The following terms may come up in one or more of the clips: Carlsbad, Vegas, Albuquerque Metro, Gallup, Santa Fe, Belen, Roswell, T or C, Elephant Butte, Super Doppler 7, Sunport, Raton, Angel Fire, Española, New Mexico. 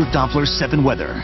Super Doppler 7 weather.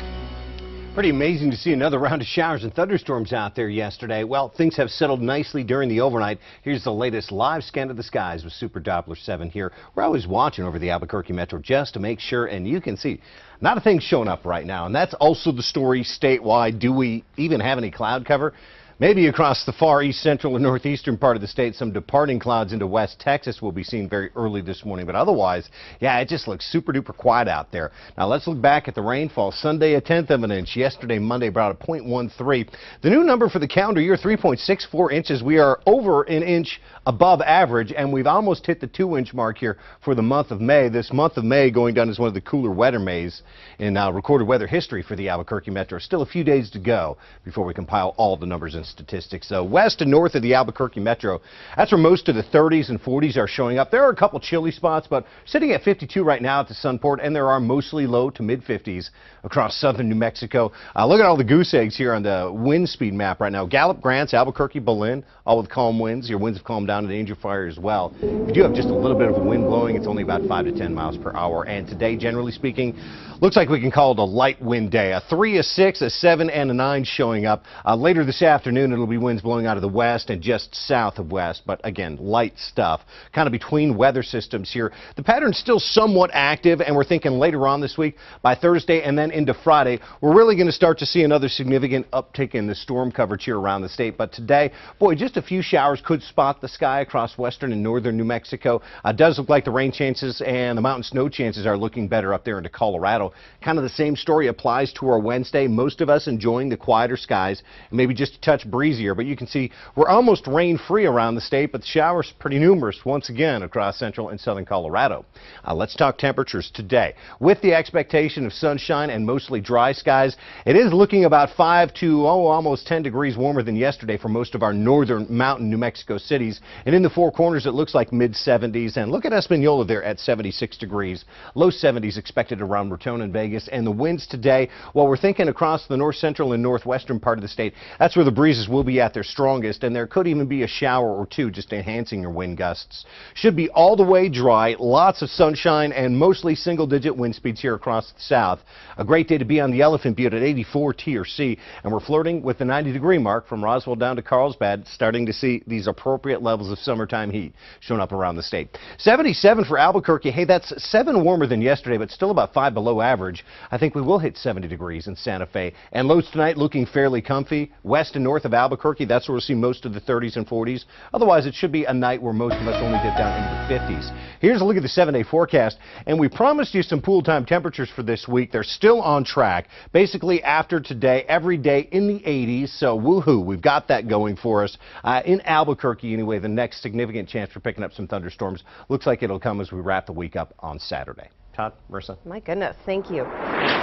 Pretty amazing to see another round of showers and thunderstorms out there yesterday. Well, things have settled nicely during the overnight. Here's the latest live scan of the skies with Super Doppler 7 here. We're always watching over the Albuquerque Metro just to make sure, and you can see not a thing showing up right now. And that's also the story statewide. Do we even have any cloud cover? Maybe across the far east, central, and northeastern part of the state, some departing clouds into West Texas will be seen very early this morning. But otherwise, yeah, it just looks super duper quiet out there. Now let's look back at the rainfall. Sunday, 1/10 of an inch. Yesterday, Monday, brought a 0.13. The new number for the calendar year, 3.64 inches. We are over an inch above average, and we've almost hit the 2-inch mark here for the month of May. This month of May going down as one of the cooler, wetter Mays in recorded weather history for the Albuquerque Metro. Still a few days to go before we compile all the numbers in statistics. So west and north of the Albuquerque Metro, that's where most of the 30s and 40s are showing up. There are a couple chilly spots, but sitting at 52 right now at the Sunport, and there are mostly low to mid 50s across southern New Mexico. Look at all the goose eggs here on the wind speed map right now. Gallup, Grants, Albuquerque, Belen, all with calm winds. Your winds have calmed down at Angel Fire as well. We do have just a little bit of wind blowing. It's only about 5 to 10 miles per hour. And today, generally speaking, looks like we can call it a light wind day. A 3, a 6, a 7, and a 9 showing up. Later this afternoon, it'll be winds blowing out of the west and just south of west, but again, light stuff, kind of between weather systems here. The pattern's still somewhat active, and we're thinking later on this week, by Thursday and then into Friday, we're really going to start to see another significant uptick in the storm coverage here around the state. But today, boy, just a few showers could spot the sky across western and northern New Mexico. Does look like the rain chances and the mountain snow chances are looking better up there into Colorado. Kind of the same story applies to our Wednesday. Most of us enjoying the quieter skies, and maybe just a touch breezier, but you can see we're almost rain-free around the state, but the showers pretty numerous once again across central and southern Colorado. Let's talk temperatures today. With the expectation of sunshine and mostly dry skies, it is looking about 5 to almost 10 degrees warmer than yesterday for most of our northern mountain New Mexico cities, and in the Four Corners it looks like mid-70s, and look at Española there at 76 degrees. Low 70s expected around Raton and Vegas, and the winds today, well, we're thinking across the north central and northwestern part of the state. That's where the breeze will be at their strongest, and there could even be a shower or two just enhancing your wind gusts. Should be all the way dry, lots of sunshine, and mostly single-digit wind speeds here across the south. A great day to be on the Elephant Butte at 84 T or C, and we're flirting with the 90-degree mark from Roswell down to Carlsbad, starting to see these appropriate levels of summertime heat showing up around the state. 77 for Albuquerque. Hey, that's 7 warmer than yesterday, but still about 5 below average. I think we will hit 70 degrees in Santa Fe, and lows tonight looking fairly comfy. West and north of Albuquerque, that's where we'll see most of the 30s and 40s. Otherwise, it should be a night where most of us only dip down into the 50s. Here's a look at the 7-day forecast, and we promised you some pool-time temperatures for this week. They're still on track. Basically, after today, every day in the 80s, so woohoo, we've got that going for us. In Albuquerque, anyway, the next significant chance for picking up some thunderstorms. Looks like it'll come as we wrap the week up on Saturday. Todd, Marissa. My goodness, thank you.